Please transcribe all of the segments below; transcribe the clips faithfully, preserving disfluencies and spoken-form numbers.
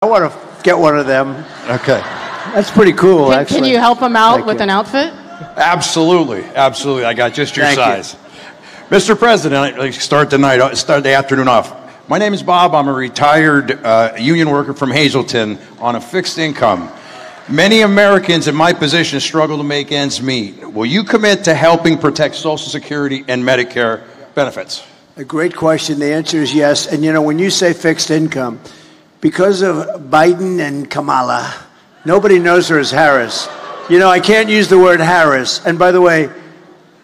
I want to get one of them. Okay. That's pretty cool, can, actually. Can you help him out Thank with you. an outfit? Absolutely. Absolutely. I got just your Thank size. You. Mister President, let's start the, night, start the afternoon off. My name is Bob. I'm a retired uh, union worker from Hazleton on a fixed income. Many Americans in my position struggle to make ends meet. Will you commit to helping protect Social Security and Medicare benefits? A great question. The answer is yes. And, you know, when you say fixed income, because of Biden and Kamala, nobody knows her as Harris. You know, I can't use the word Harris. And by the way,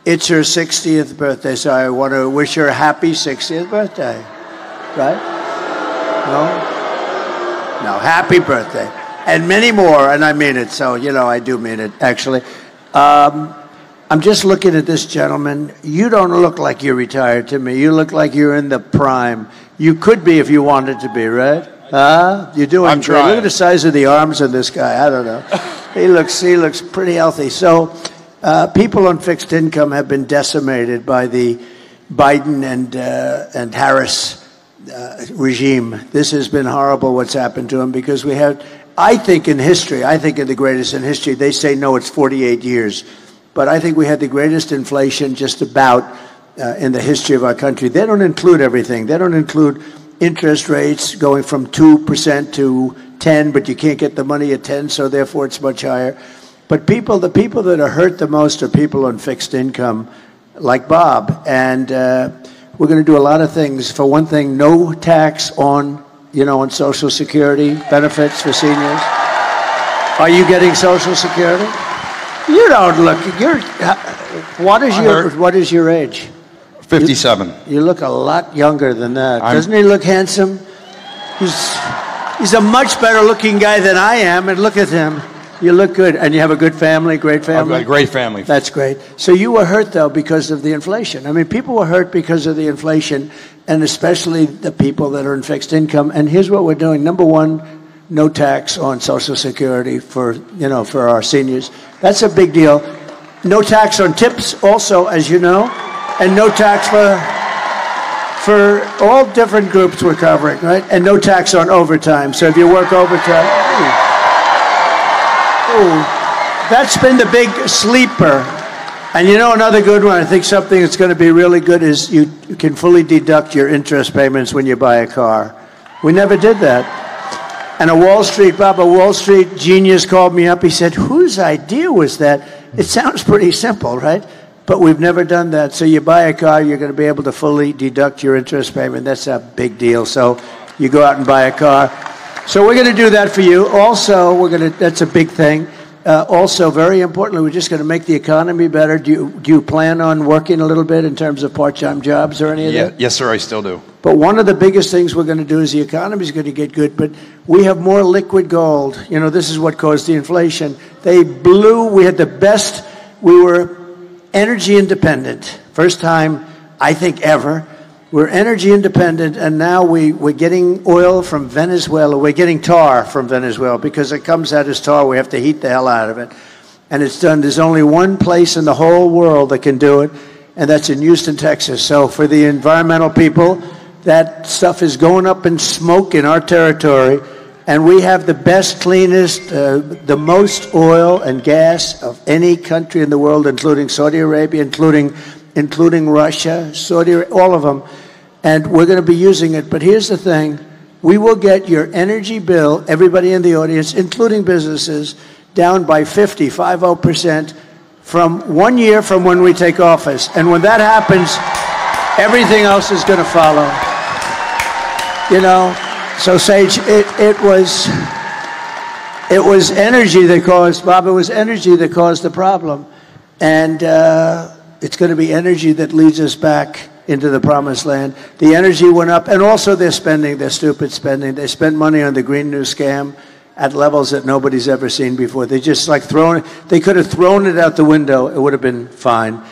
it's her sixtieth birthday, so I want to wish her a happy sixtieth birthday. Right? No? No, happy birthday. And many more, and I mean it, so, you know, I do mean it, actually. Um, I'm just looking at this gentleman. You don't look like you're retired to me. You look like you're in the prime. You could be if you wanted to be, right? Uh, you're doing I'm trying. Great. Look at the size of the arms of this guy. I don't know. He looks, he looks pretty healthy. So uh, people on fixed income have been decimated by the Biden and, uh, and Harris uh, regime. This has been horrible what's happened to them because we have, I think in history, I think in the greatest in history, they say no, it's forty-eight years. But I think we had the greatest inflation just about uh, in the history of our country. They don't include everything. They don't include interest rates going from two percent to ten, but you can't get the money at ten, so therefore it's much higher. But people, the people that are hurt the most are people on fixed income, like Bob. And uh, we're going to do a lot of things. For one thing, no tax on, you know, on Social Security benefits for seniors. Are you getting Social Security? You don't look. You're. What is your What is your age? fifty-seven. You, you look a lot younger than that. I'm, Doesn't he look handsome? He's, he's a much better looking guy than I am, and look at him. You look good. And you have a good family, great family? I've got a great family. That's great. So you were hurt, though, because of the inflation. I mean, people were hurt because of the inflation, and especially the people that are in fixed income. And here's what we're doing. Number one, no tax on Social Security for, you know, for our seniors. That's a big deal. No tax on tips also, as you know. And no tax for for all different groups we're covering, right? And no tax on overtime. So if you work overtime, ooh, ooh, that's been the big sleeper. And you know another good one, I think something that's going to be really good is you, you can fully deduct your interest payments when you buy a car. We never did that. And a Wall Street, Bob, a Wall Street genius called me up. He said, whose idea was that? It sounds pretty simple, right? But we've never done that. So you buy a car, you're going to be able to fully deduct your interest payment. That's a big deal. So you go out and buy a car. So we're going to do that for you. Also, we're going to, that's a big thing. Uh, also, very importantly, we're just going to make the economy better. Do you, do you plan on working a little bit in terms of part-time jobs or any of yeah, that? Yes, sir, I still do. But one of the biggest things we're going to do is the economy is going to get good, but we have more liquid gold. You know, this is what caused the inflation. They blew, we had the best, we were energy independent. First time, I think, ever. We're energy independent, and now we, we're getting oil from Venezuela. We're getting tar from Venezuela because it comes out as tar. We have to heat the hell out of it. And it's done. There's only one place in the whole world that can do it, and that's in Houston, Texas. So for the environmental people, that stuff is going up in smoke in our territory. And we have the best, cleanest, uh, the most oil and gas of any country in the world, including Saudi Arabia, including including Russia, Saudi, all of them. And we're going to be using it. But here's the thing. We will get your energy bill, everybody in the audience, including businesses, down by fifty, fifty percent from one year from when we take office. And when that happens, everything else is going to follow. You know? So, Sage, it, it was it was energy that caused, Bob, it was energy that caused the problem. And uh, it's going to be energy that leads us back into the promised land. The energy went up, and also their spending, their stupid spending. They spent money on the Green New Scam at levels that nobody's ever seen before. They just like thrown, they could have thrown it out the window. It would have been fine.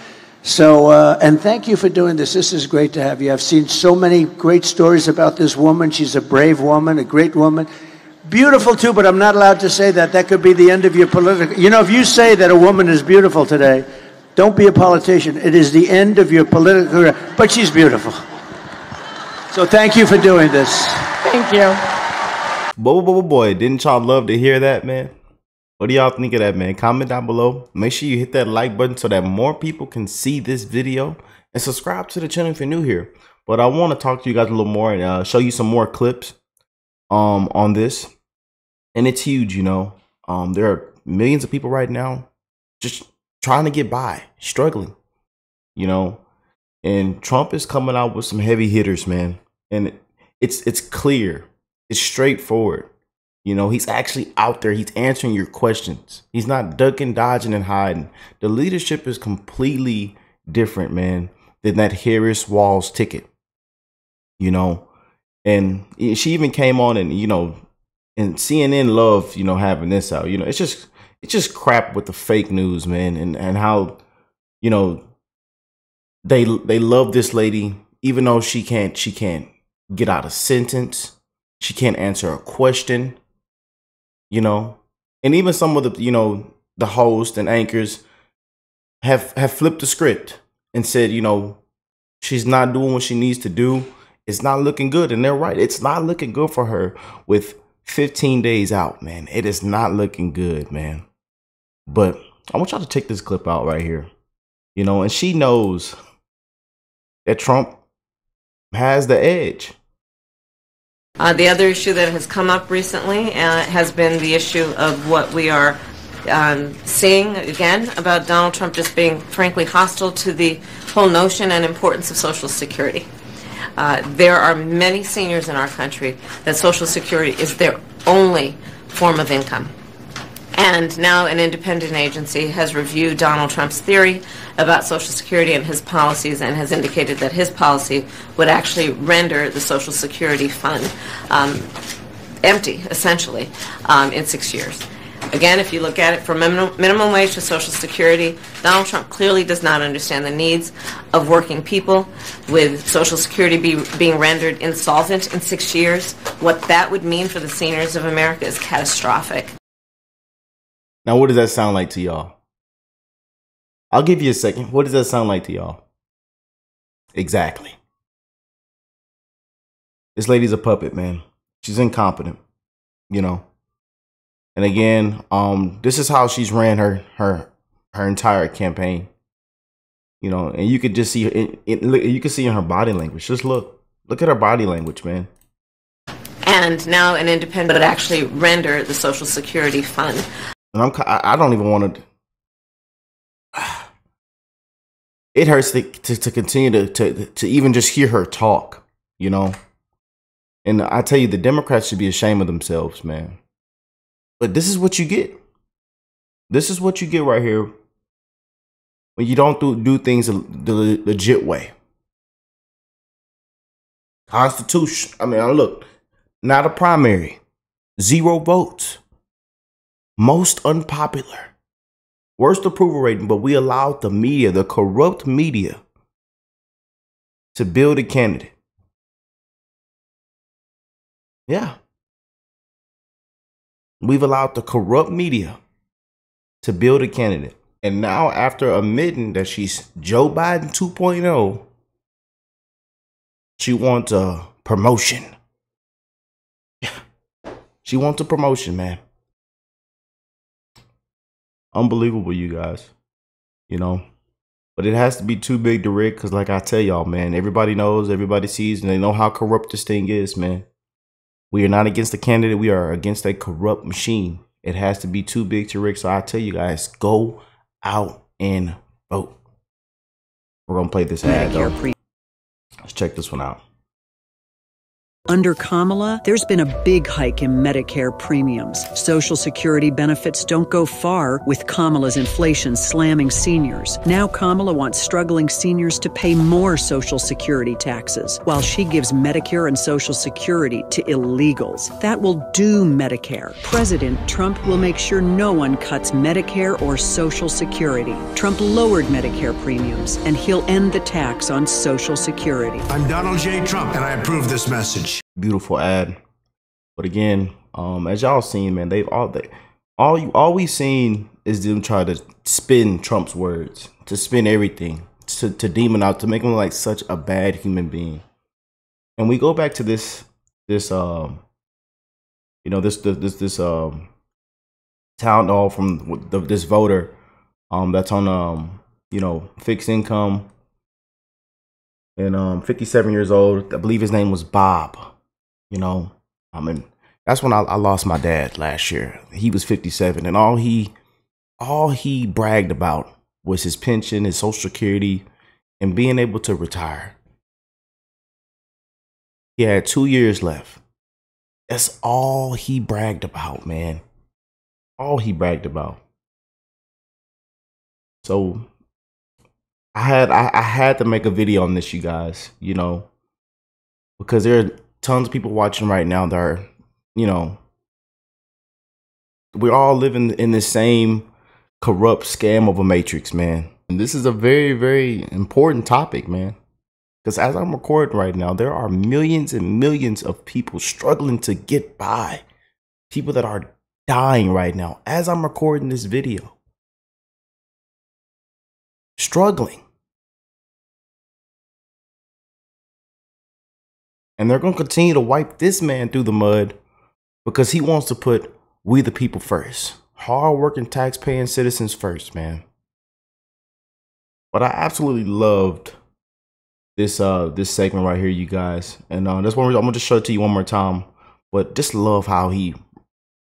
So, uh, and thank you for doing this. This is great to have you. I've seen so many great stories about this woman. She's a brave woman, a great woman. Beautiful, too, but I'm not allowed to say that. That could be the end of your political... You know, if you say that a woman is beautiful today, don't be a politician. It is the end of your political career. But she's beautiful. So thank you for doing this. Thank you. Boy, boy, boy, didn't y'all love to hear that, man? What do y'all think of that, man? Comment down below. Make sure you hit that like button so that more people can see this video. And subscribe to the channel if you're new here. But I want to talk to you guys a little more and uh, show you some more clips um, on this. And it's huge, you know. Um, there are millions of people right now just trying to get by, struggling, you know. And Trump is coming out with some heavy hitters, man. And it's it's clear. It's straightforward. You know, he's actually out there. He's answering your questions. He's not ducking, dodging, and hiding. The leadership is completely different, man, than that Harris Walls ticket, you know. And she even came on and, you know, and C N N love, you know, having this out. You know, it's just it's just crap with the fake news, man, and and how, you know, they they love this lady even though she can't she can't get out a sentence. She can't answer a question, you know. And even some of the, you know, the hosts and anchors have have flipped the script and said, you know, she's not doing what she needs to do. It's not looking good. And they're right. It's not looking good for her with fifteen days out, man. It is not looking good, man. But I want y'all to take this clip out right here, you know, and she knows that Trump has the edge. Uh, the other issue that has come up recently uh, has been the issue of what we are um, seeing again about Donald Trump just being frankly hostile to the whole notion and importance of Social Security. Uh, there are many seniors in our country that Social Security is their only form of income. And now an independent agency has reviewed Donald Trump's theory about Social Security and his policies and has indicated that his policy would actually render the Social Security fund um, empty, essentially, um, in six years. Again, if you look at it from minimum, minimum wage to Social Security, Donald Trump clearly does not understand the needs of working people, with Social Security be, being rendered insolvent in six years. What that would mean for the seniors of America is catastrophic. Now, what does that sound like to y'all? I'll give you a second. What does that sound like to y'all? Exactly. This lady's a puppet, man. She's incompetent, you know. And again, um, this is how she's ran her her her entire campaign, you know. And you could just see it, it, you could see in her body language. Just look, look at her body language, man. And now an independent would actually render the Social Security fund. And I'm, I don't even want to. It hurts to, to, to continue to, to, to even just hear her talk, you know. And I tell you, the Democrats should be ashamed of themselves, man. But this is what you get. This is what you get right here when you don't do, do things the legit way. Constitution. I mean, look, not a primary, zero votes. Most unpopular, worst approval rating, but we allowed the media, the corrupt media, to build a candidate. Yeah. We've allowed the corrupt media to build a candidate. And now, after admitting that she's Joe Biden two point oh, she wants a promotion. Yeah. She wants a promotion, man. Unbelievable, you guys, you know. But it has to be too big to rig, because like I tell y'all, man, everybody knows, everybody sees, and they know how corrupt this thing is, man. We are not against a candidate. We are against a corrupt machine. It has to be too big to rig. So I tell you guys, go out and vote. We're going to play this ad, though. Let's check this one out. Under Kamala, there's been a big hike in Medicare premiums. Social Security benefits don't go far with Kamala's inflation slamming seniors. Now Kamala wants struggling seniors to pay more Social Security taxes, while she gives Medicare and Social Security to illegals. That will do Medicare. President Trump will make sure no one cuts Medicare or Social Security. Trump lowered Medicare premiums, and he'll end the tax on Social Security. I'm Donald J. Trump, and I approve this message. Beautiful ad. But again, um as y'all seen, man, they've all they all you all we've seen is them try to spin Trump's words, to spin everything, to, to demonize, to make him look like such a bad human being. And we go back to this this um you know, this this this um town hall from the, this voter um that's on um you know, fixed income, and um fifty-seven years old. I believe his name was Bob. You know, I mean, that's when I, I lost my dad last year. He was fifty-seven, and all he all he bragged about was his pension, his Social Security, and being able to retire. He had two years left. That's all he bragged about, man. All he bragged about. So I had I, I had to make a video on this, you guys, you know, because there are tons of people watching right now that are, you know, we're all living in the same corrupt scam of a matrix, man. And this is a very, very important topic, man. Because as I'm recording right now, there are millions and millions of people struggling to get by. People that are dying right now as I'm recording this video. Struggling. And they're going to continue to wipe this man through the mud because he wants to put we the people first. Hard-working, tax-paying citizens first, man. But I absolutely loved this uh this segment right here, you guys, and uh, that's one reason I'm gonna just show it to you one more time. But just love how he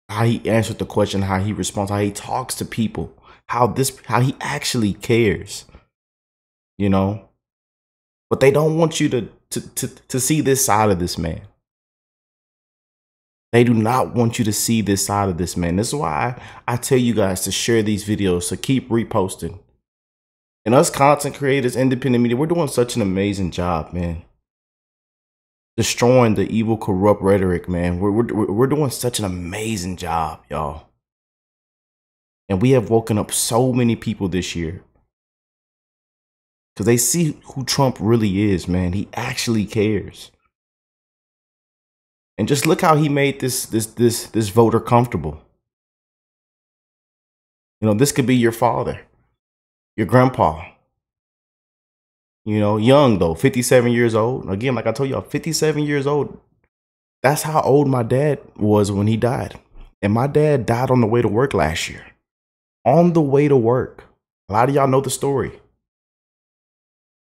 how he answered the question, how he responds, how he talks to people, how this how he actually cares, you know. But they don't want you to to to, to see this side of this man. They do not want you to see this side of this man. This is why I, I tell you guys to share these videos, to keep reposting. And us content creators, independent media, we're doing such an amazing job, man. Destroying the evil, corrupt rhetoric, man. We're, we're, we're doing such an amazing job, y'all. And we have woken up so many people this year. Because they see who Trump really is, man. He actually cares. And just look how he made this, this, this, this voter comfortable. You know, this could be your father. Your grandpa, you know, young though, fifty-seven years old. Again, like I told you, I'm fifty-seven years old. That's how old my dad was when he died. And my dad died on the way to work last year. On the way to work. A lot of y'all know the story.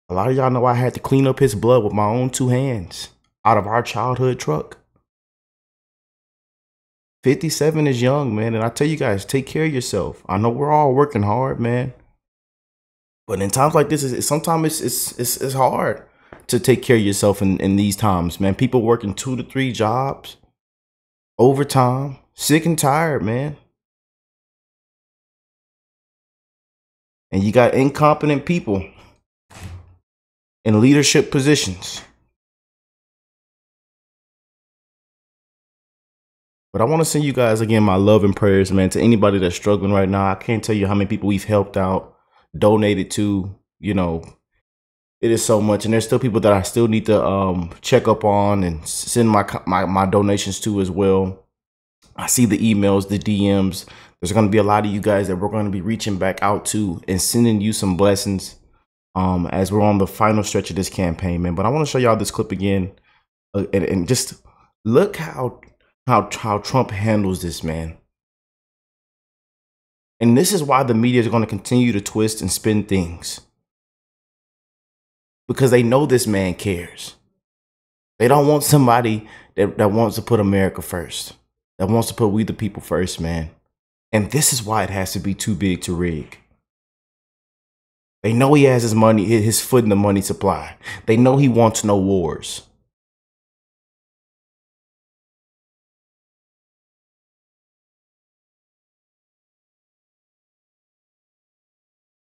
A lot of y'all know I had to clean up his blood with my own two hands out of our childhood truck. fifty-seven is young, man. And I tell you guys, take care of yourself. I know we're all working hard, man. But in times like this, it's, sometimes it's, it's, it's, it's hard to take care of yourself in, in these times, man. People working two to three jobs, overtime, sick and tired, man. And you got incompetent people in leadership positions. But I want to send you guys, again, my love and prayers, man, to anybody that's struggling right now. I can't tell you how many people we've helped out. Donated to, you know, it is so much, and there's still people that I still need to um check up on and send my my, my donations to as well. I see the emails, the D Ms. There's going to be a lot of you guys that we're going to be reaching back out to and sending you some blessings um as we're on the final stretch of this campaign, man. But I want to show y'all this clip again, uh, and, and just look how how how Trump handles this, man. And this is why the media is going to continue to twist and spin things. Because they know this man cares. They don't want somebody that, that wants to put America first. That wants to put we the people first, man. And this is why it has to be too big to rig. They know he has his money, his foot in the money supply. They know he wants no wars.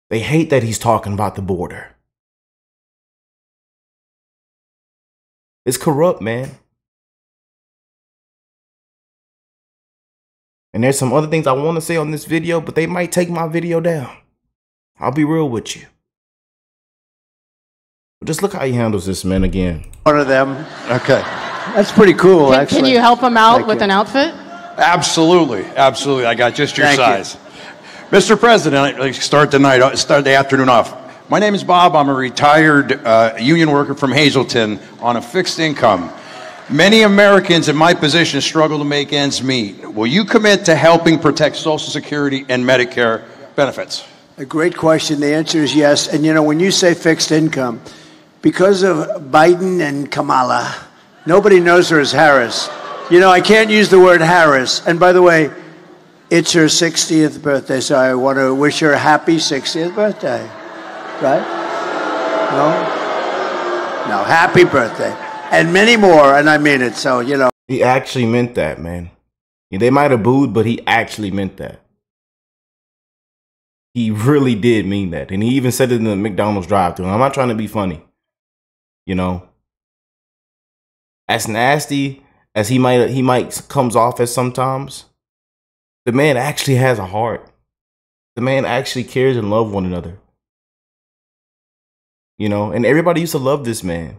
They hate that he's talking about the border. It's corrupt, man. And there's some other things I want to say on this video, but they might take my video down. I'll be real with you. But just look how he handles this, man, again. One of them. Okay. That's pretty cool, can, actually. Can you help him out Thank with you. an outfit? Absolutely. Absolutely. I got just your Thank size. You. Mister President, I start the night, start the afternoon off. My name is Bob. I'm a retired uh, union worker from Hazleton on a fixed income. Many Americans in my position struggle to make ends meet. Will you commit to helping protect Social Security and Medicare benefits? A great question. The answer is yes. And, you know, when you say fixed income, because of Biden and Kamala, nobody knows her as Harris. You know, I can't use the word Harris. And by the way, it's her sixtieth birthday, so I want to wish her a happy sixtieth birthday. Right? No? No, happy birthday. And many more, and I mean it, so, you know. He actually meant that, man. They might have booed, but he actually meant that. He really did mean that. And he even said it in the McDonald's drive-thru. I'm not trying to be funny. You know? As nasty as he might, he might comes off as sometimes, the man actually has a heart. The man actually cares and loves one another. You know, and everybody used to love this man.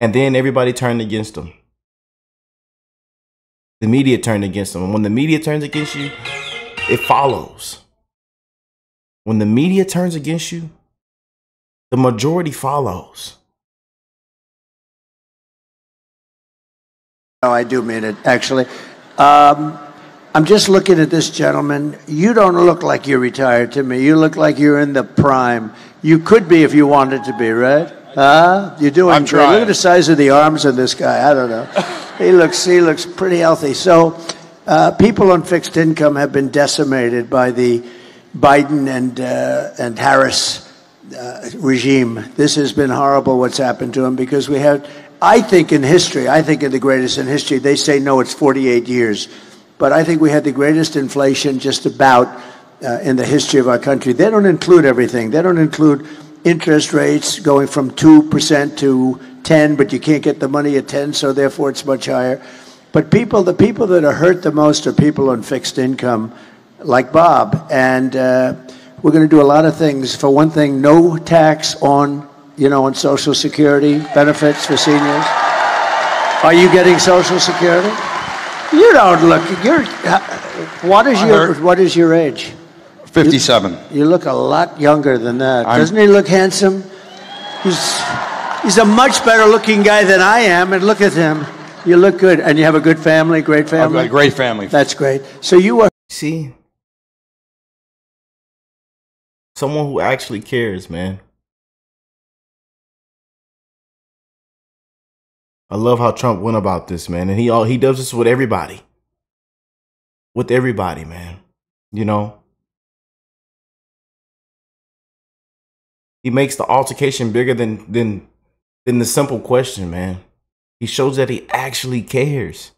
And then everybody turned against him. The media turned against him. And when the media turns against you, it follows. When the media turns against you, the majority follows. No, I do mean it, actually. Um, I'm just looking at this gentleman. You don't look like you're retired to me. You look like you're in the prime. You could be if you wanted to be, right? Huh? You're doing I'm great. Trying. Look at the size of the arms of this guy. I don't know. He looks, he looks pretty healthy. So uh, people on fixed income have been decimated by the Biden and, uh, and Harris uh, regime. This has been horrible what's happened to them because we have, I think in history, I think in the greatest in history, they say no, it's forty-eight years. But I think we had the greatest inflation just about uh, in the history of our country. They don't include everything. They don't include interest rates going from two percent to ten, but you can't get the money at ten, so therefore it's much higher. But people, the people that are hurt the most are people on fixed income like Bob. And uh, we're going to do a lot of things. For one thing, no tax on, you know, on Social Security benefits for seniors. Are you getting Social Security? You don't look, you're, what is your, what is your age? fifty-seven. You, you look a lot younger than that. I'm, Doesn't he look handsome? He's, he's a much better looking guy than I am, and look at him. You look good, and you have a good family, great family? I've got a great family. That's great. So you are... See? Someone who actually cares, man. I love how Trump went about this, man. And he, all, he does this with everybody. With everybody, man. You know? He makes the altercation bigger than, than, than the simple question, man. He shows that he actually cares.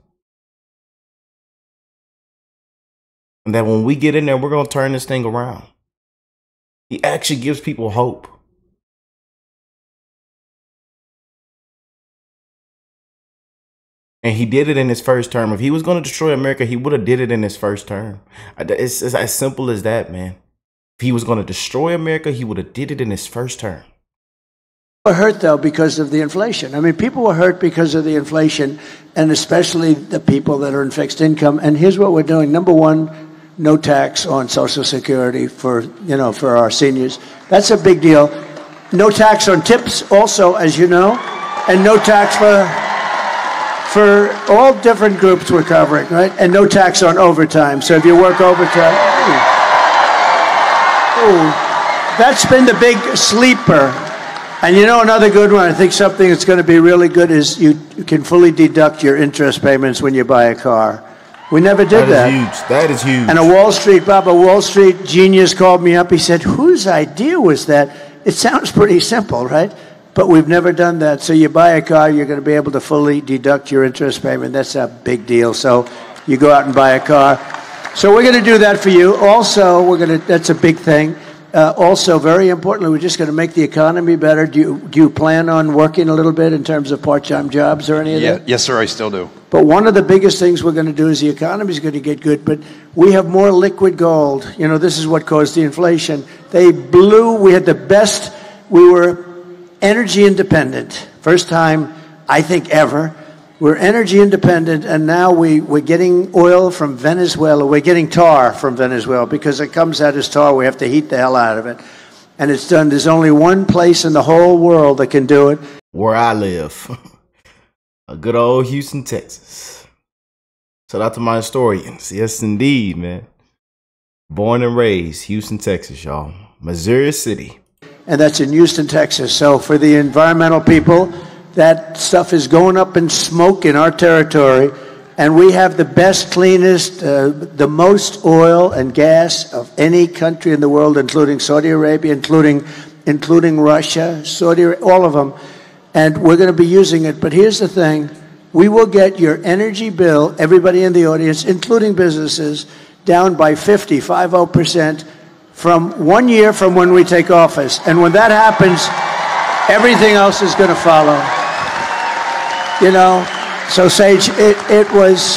And that when we get in there, we're going to turn this thing around. He actually gives people hope. And he did it in his first term. If he was going to destroy America, he would have did it in his first term. It's, it's as simple as that, man. If he was going to destroy America, he would have did it in his first term. People were hurt, though, because of the inflation. I mean, people were hurt because of the inflation, and especially the people that are in fixed income. And here's what we're doing. Number one, no tax on Social Security for, you know, for our seniors. That's a big deal. No tax on tips also, as you know, and no tax for... For all different groups we're covering, right? And no tax on overtime. So if you work overtime, ooh, ooh, that's been the big sleeper. And you know another good one, I think something that's going to be really good is you can fully deduct your interest payments when you buy a car. We never did that. That is huge. That is huge. And a Wall Street, Bob, a Wall Street genius called me up. He said, whose idea was that? It sounds pretty simple, right? But we've never done that. So you buy a car, you're going to be able to fully deduct your interest payment. That's a big deal. So you go out and buy a car. So we're going to do that for you. Also, we're going to, that's a big thing. Uh, also, very importantly, we're just going to make the economy better. Do you, do you plan on working a little bit in terms of part-time jobs or any of yeah, that? Yes, sir, I still do. But one of the biggest things we're going to do is the economy is going to get good, but we have more liquid gold. You know, this is what caused the inflation. They blew, we had the best, we were... energy independent. First time, I think, ever. We're energy independent, and now we, we're getting oil from Venezuela. We're getting tar from Venezuela because it comes out as tar. We have to heat the hell out of it. And it's done. There's only one place in the whole world that can do it. Where I live. a good old Houston, Texas. Shout out to my historians. Yes, indeed, man. Born and raised Houston, Texas, y'all. Missouri City. And that's in Houston, Texas. So for the environmental people, that stuff is going up in smoke in our territory. And we have the best, cleanest, uh, the most oil and gas of any country in the world, including Saudi Arabia, including including Russia, Saudi Arabia, all of them. And we're going to be using it. But here's the thing. We will get your energy bill, everybody in the audience, including businesses, down by fifty, fifty percent from one year from when we take office. And when that happens, everything else is going to follow. You know? So, Sage, it, it was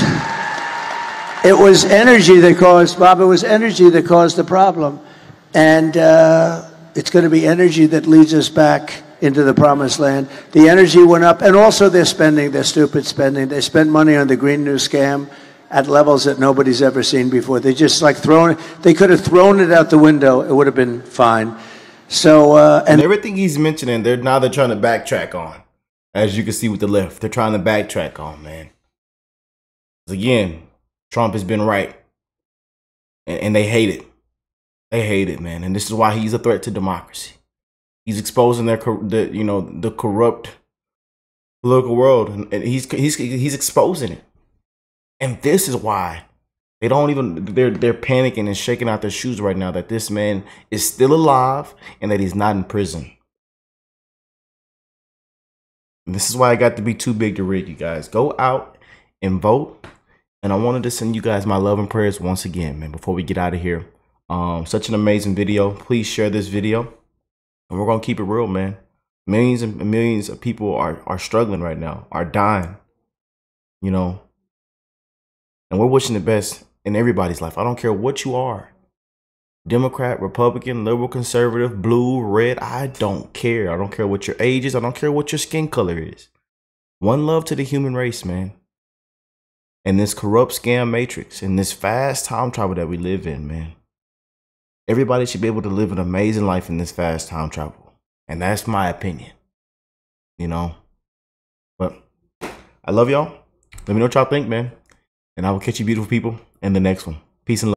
it was energy that caused, Bob, it was energy that caused the problem. And uh, it's going to be energy that leads us back into the promised land. The energy went up, and also their spending, their stupid spending. They spend money on the Green New scam at levels that nobody's ever seen before. They just like thrown, they could have thrown it out the window. It would have been fine. So, uh, and, and everything he's mentioning, they're now they're trying to backtrack on. As you can see with the left, they're trying to backtrack on, man. Again, Trump has been right. And, and they hate it. They hate it, man. And this is why he's a threat to democracy. He's exposing their, the, you know, the corrupt political world. And, and he's, he's, he's exposing it. And this is why they don't even, they're, they're panicking and shaking out their shoes right now that this man is still alive and that he's not in prison. And this is why I got to be too big to rig, you guys. Go out and vote. And I wanted to send you guys my love and prayers once again, man, before we get out of here. Um, such an amazing video. Please share this video. And we're going to keep it real, man. Millions and millions of people are, are struggling right now, are dying, you know. And we're wishing the best in everybody's life. I don't care what you are. Democrat, Republican, liberal, conservative, blue, red, I don't care. I don't care what your age is. I don't care what your skin color is. One love to the human race, man. And this corrupt scam matrix and this fast time travel that we live in, man. Everybody should be able to live an amazing life in this fast time travel. And that's my opinion, you know. But I love y'all. Let me know what y'all think, man. And I will catch you beautiful people in the next one. Peace and love.